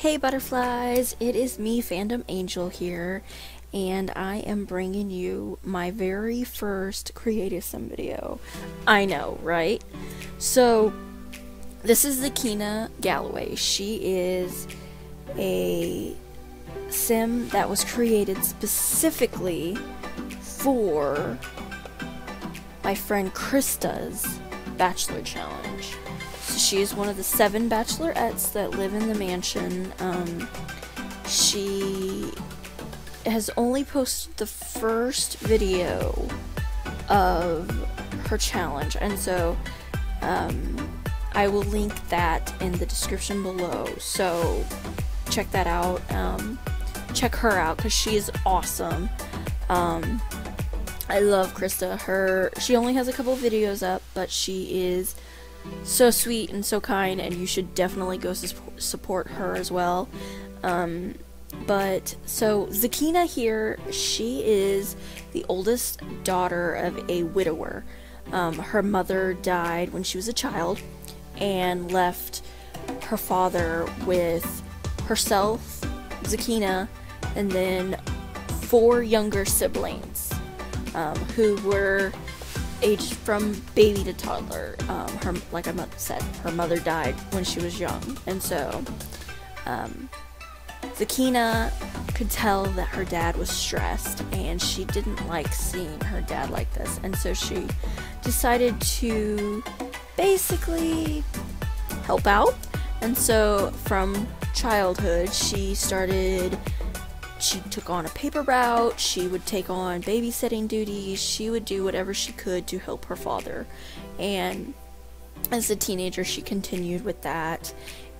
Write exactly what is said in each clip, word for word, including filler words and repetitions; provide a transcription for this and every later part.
Hey butterflies, it is me, Fandom Angel here, and I am bringing you my very first Creative Sim video. I know, right? So, this is Zakina Galloway. She is a sim that was created specifically for my friend Krista's Bachelor Challenge. So she is one of the seven bachelorettes that live in the mansion. Um, she has only posted the first video of her challenge, and so um, I will link that in the description below, so check that out. Um, check her out because she is awesome. Um, I love Krista. Her she only has a couple videos up, but she is so sweet and so kind, and you should definitely go su support her as well. Um, but so Zakina here, she is the oldest daughter of a widower. Um, her mother died when she was a child and left her father with herself, Zakina, and then four younger siblings um, who were aged from baby to toddler. Um, her, like I said, her mother died when she was young, and so um, Zakina could tell that her dad was stressed, and she didn't like seeing her dad like this, and so she decided to basically help out. And so from childhood, she started she took on a paper route, she would take on babysitting duties, she would do whatever she could to help her father. And as a teenager, she continued with that,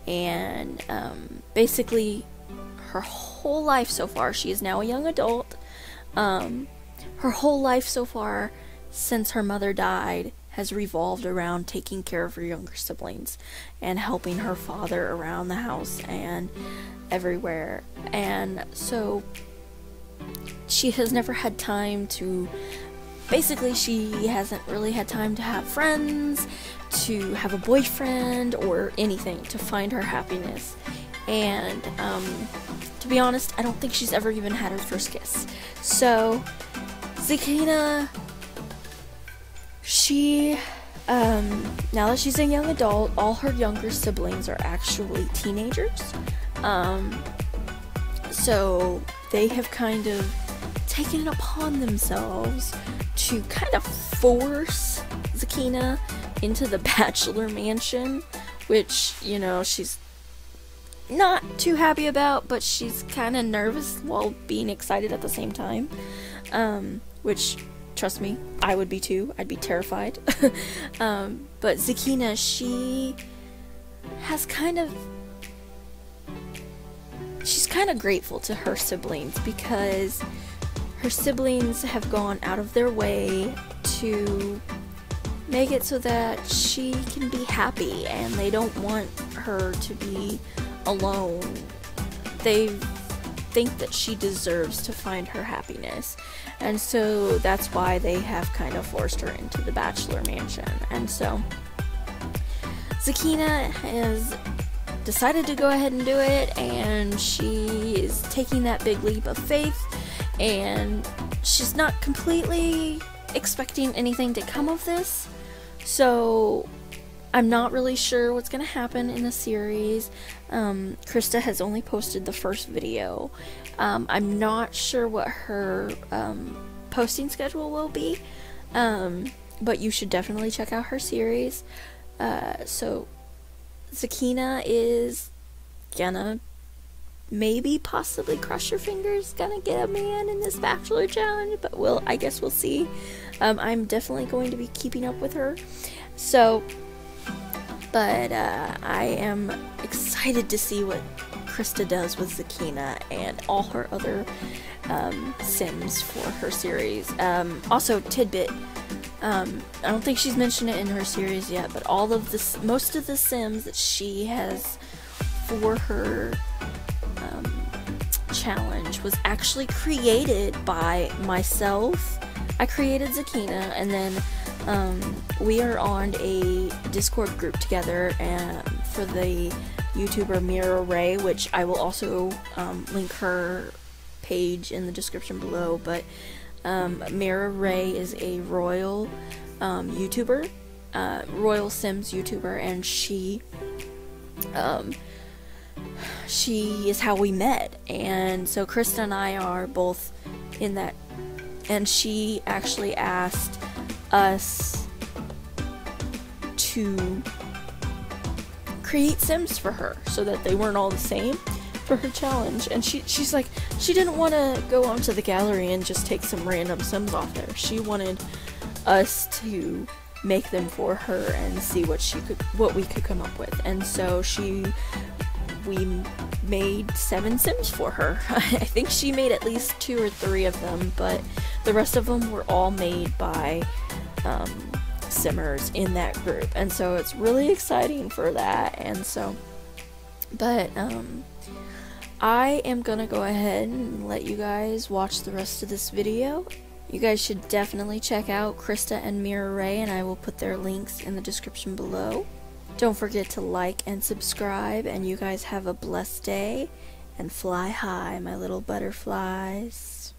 and um, basically her whole life so far, she is now a young adult, um, her whole life so far since her mother died has revolved around taking care of her younger siblings and helping her father around the house and everywhere. And so she has never had time to basically she hasn't really had time to have friends, to have a boyfriend, or anything to find her happiness. And um, to be honest, I don't think she's ever even had her first kiss. So Zakina, she um, now that she's a young adult, all her younger siblings are actually teenagers. Um, so they have kind of taken it upon themselves to kind of force Zakina into the bachelor mansion, which, you know, she's not too happy about, but she's kind of nervous while being excited at the same time. Um, which, trust me, I would be too. I'd be terrified. um, but Zakina, she has kind of She's kind of grateful to her siblings because her siblings have gone out of their way to make it so that she can be happy, and they don't want her to be alone. They think that she deserves to find her happiness, and so that's why they have kind of forced her into the bachelor mansion. And so Zakina has decided to go ahead and do it, and she is taking that big leap of faith, and she's not completely expecting anything to come of this, so I'm not really sure what's going to happen in the series. Um, Krista has only posted the first video. Um, I'm not sure what her um, posting schedule will be, um, but you should definitely check out her series. Uh, so Zakina is gonna maybe possibly cross your fingers gonna get a man in this bachelor challenge, but we'll I guess we'll see. um, I'm definitely going to be keeping up with her, so but uh, I am excited to see what Krista does with Zakina and all her other um, sims for her series. Um, also, tidbit, Um, I don't think she's mentioned it in her series yet, but all of this, most of the sims that she has for her um, challenge was actually created by myself. I created Zakina, and then um, we are on a Discord group together and for the YouTuber Mira Rae, which I will also um, link her page in the description below, but um, Mira Rae is a royal um, YouTuber, uh, royal Sims YouTuber, and she um, she is how we met, and so Krista and I are both in that, and she actually asked us to create Sims for her so that they weren't all the same for her challenge, and she she's like, she didn't want to go onto the gallery and just take some random Sims off there. She wanted us to make them for her and see what she could what we could come up with, and so she we made seven Sims for her. I think she made at least two or three of them, but the rest of them were all made by um, Simmers in that group, and so it's really exciting for that. And so, but um, I am gonna go ahead and let you guys watch the rest of this video. You guys should definitely check out Krista and Mira Rae, and I will put their links in the description below. Don't forget to like and subscribe, and you guys have a blessed day, and fly high, my little butterflies.